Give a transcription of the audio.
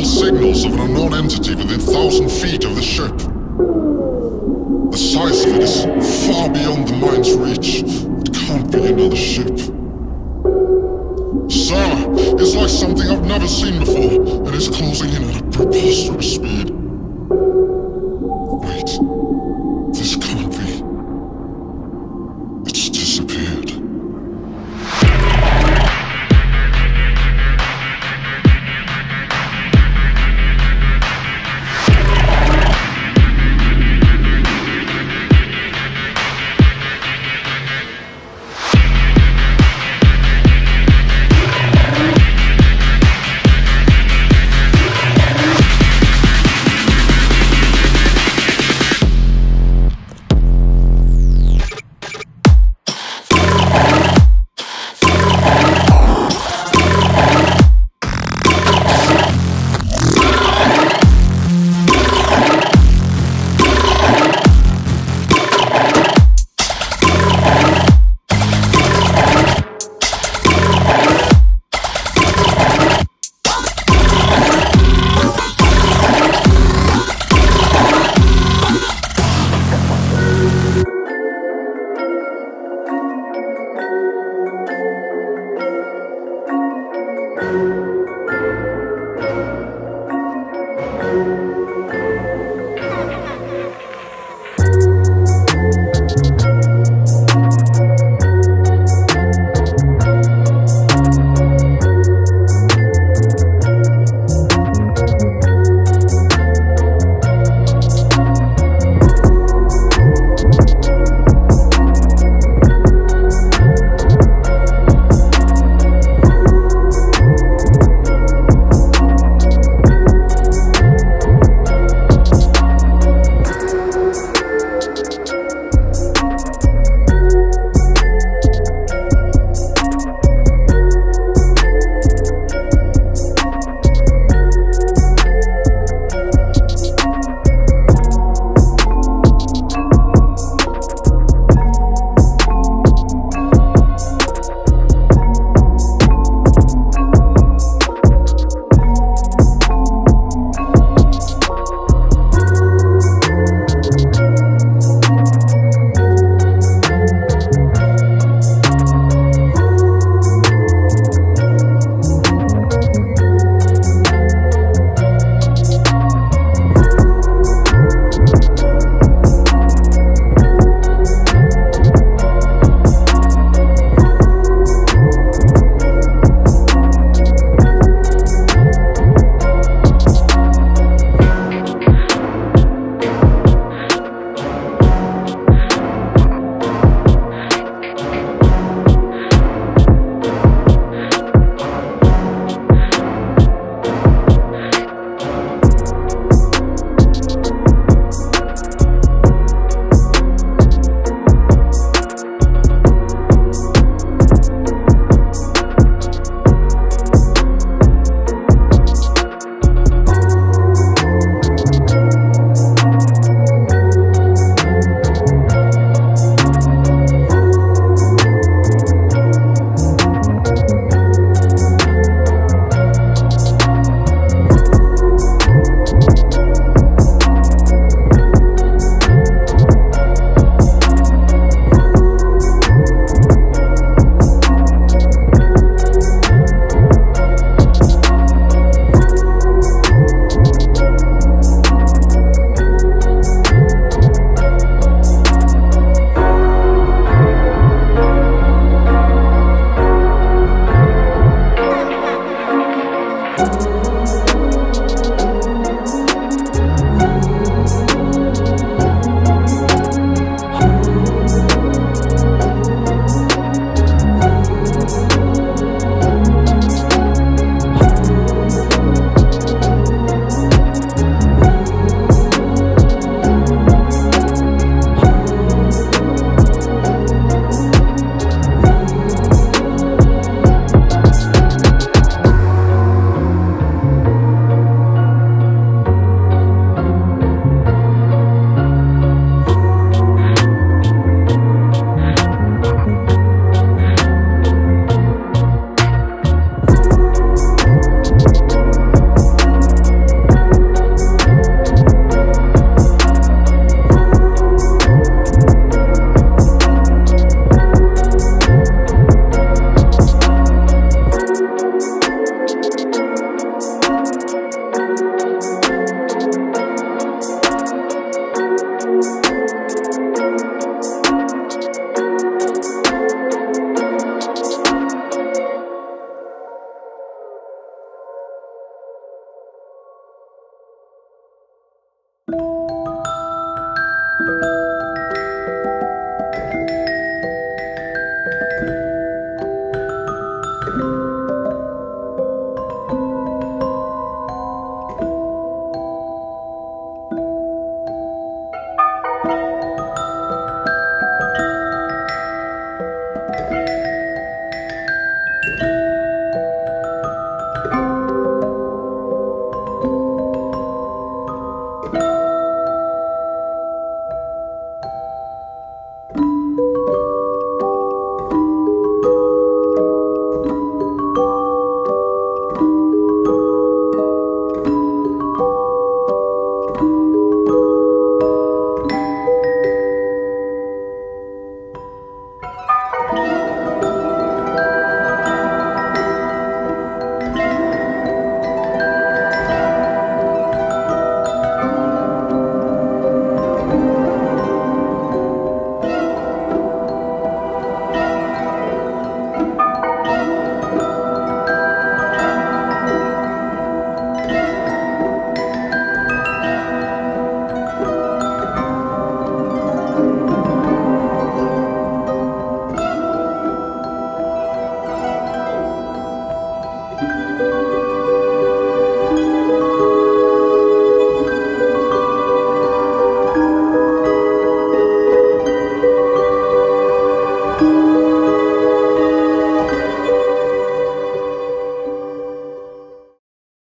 Signals of an unknown entity within 1,000 feet of the ship. The size of it is far beyond the mind's reach. It can't be another ship. Sir, it's like something I've never seen before, and it's closing in at a preposterous speed. Wait, this can't be. It's disappeared.